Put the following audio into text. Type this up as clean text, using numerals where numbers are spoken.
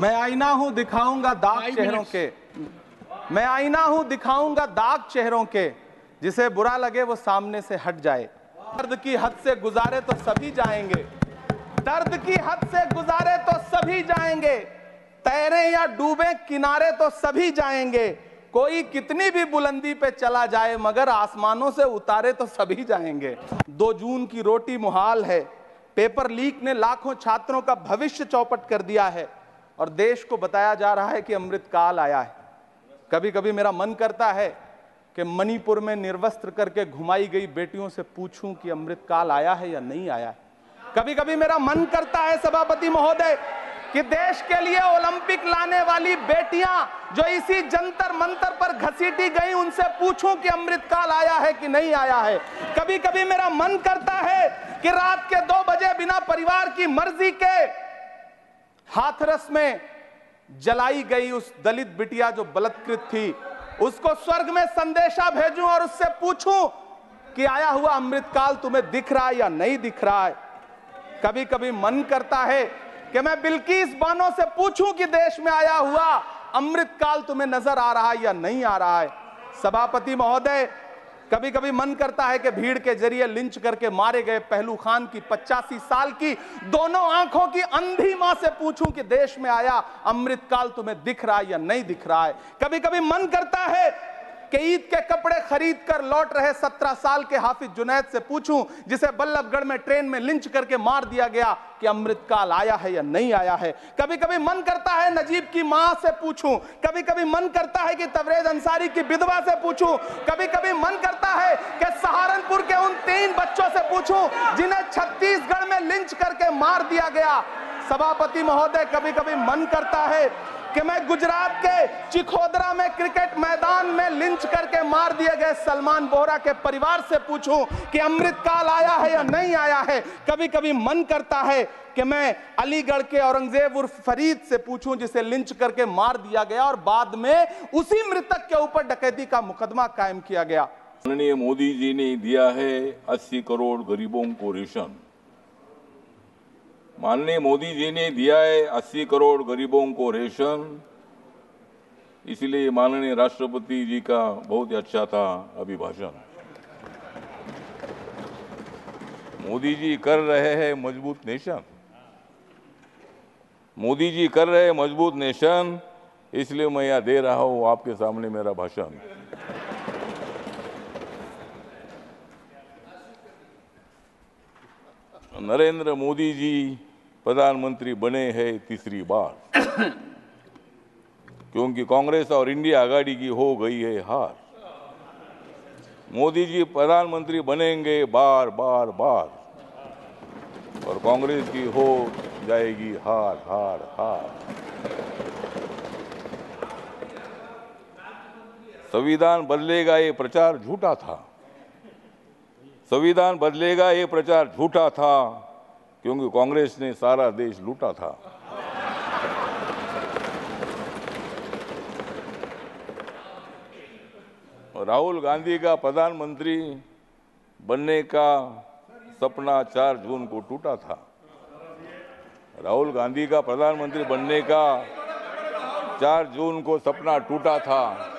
मैं आईना हूं दिखाऊंगा दाग चेहरों के, मैं आईना हूं दिखाऊंगा दाग चेहरों के, जिसे बुरा लगे वो सामने से हट जाए। दर्द की हद से गुजारे तो सभी जाएंगे, दर्द की हद से गुजारे तो सभी जाएंगे, तैरे या डूबे किनारे तो सभी जाएंगे, कोई कितनी भी बुलंदी पे चला जाए मगर आसमानों से उतारे तो सभी जाएंगे। 2 जून की रोटी मुहाल है, पेपर लीक ने लाखों छात्रों का भविष्य चौपट कर दिया है और देश को बताया जा रहा है कि अमृतकाल आया है। कभी कभी मेरा मन करता है कि मणिपुर में निर्वस्त्र करके घुमाई गई बेटियों से पूछूं कि अमृतकाल आया है या नहीं आया है। कभी कभी मेरा मन करता है सभापति महोदय कि देश के लिए ओलंपिक लाने वाली बेटियां जो इसी जंतर मंतर पर घसीटी गई उनसे पूछूं कि अमृतकाल आया है कि नहीं आया है। कभी कभी मेरा मन करता है कि रात के 2 बजे बिना परिवार की मर्जी के हाथरस में जलाई गई उस दलित बिटिया जो बलात्कृत थी उसको स्वर्ग में संदेशा भेजूं और उससे पूछूं कि आया हुआ अमृतकाल तुम्हें दिख रहा है या नहीं दिख रहा है। कभी कभी मन करता है कि मैं बिल्किस बानो से पूछूं कि देश में आया हुआ अमृतकाल तुम्हें नजर आ रहा है या नहीं आ रहा है। सभापति महोदय, कभी कभी मन करता है कि भीड़ के जरिए लिंच करके मारे गए पहलू खान की 85 साल की दोनों आंखों की अंधी मां से पूछूं कि देश में आया अमृतकाल तुम्हें दिख रहा है या नहीं दिख रहा है। कभी कभी मन करता है कि ईद के कपड़े खरीद कर लौट रहे 17 साल के हाफिज जुनैद से पूछूं जिसे बल्लभगढ़ में ट्रेन में लिंच करके मार दिया गया कि अमृतकाल आया है या नहीं आया है। कभी कभी मन करता है नजीब की मां से पूछूं, कभी कभी मन करता है कि तबरेज अंसारी की विधवा से पूछूं, कभी कभी मन करता है कि सहारनपुर के उन 3 बच्चों से पूछूं जिन्हें छत्तीसगढ़ में लिंच करके मार दिया गया। सभापति महोदय, कभी कभी मन करता है कि मैं गुजरात के चिखोदरा में क्रिकेट मैदान में लिंच करके मार दिए गए सलमान बोहरा के परिवार से पूछूं कि अमृतकाल आया है या नहीं आया है। कभी कभी मन करता है कि मैं अलीगढ़ के औरंगजेब उर्फ फरीद से पूछूं जिसे लिंच करके मार दिया गया और बाद में उसी मृतक के ऊपर डकैती का मुकदमा कायम किया गया। माननीय मोदी जी ने दिया है 80 करोड़ गरीबों को रेशन। माननीय मोदी जी ने दिया है 80 करोड़ गरीबों को रेशन, इसलिए माननीय राष्ट्रपति जी का बहुत ही अच्छा था अभिभाषण। मोदी जी कर रहे हैं मजबूत नेशन, मोदी जी कर रहे हैं मजबूत नेशन, इसलिए मैं यह दे रहा हूं आपके सामने मेरा भाषण। नरेंद्र मोदी जी प्रधानमंत्री बने हैं 3री बार क्योंकि कांग्रेस और इंडिया आघाड़ी की हो गई है हार। मोदी जी प्रधानमंत्री बनेंगे बार बार बार और कांग्रेस की हो जाएगी हार हार हार। संविधान बदलेगा ये प्रचार झूठा था, संविधान बदलेगा ये प्रचार झूठा था क्योंकि कांग्रेस ने सारा देश लूटा था। राहुल गांधी का प्रधानमंत्री बनने का सपना 4 जून को टूटा था। राहुल गांधी का प्रधानमंत्री बनने का 4 जून को सपना टूटा था।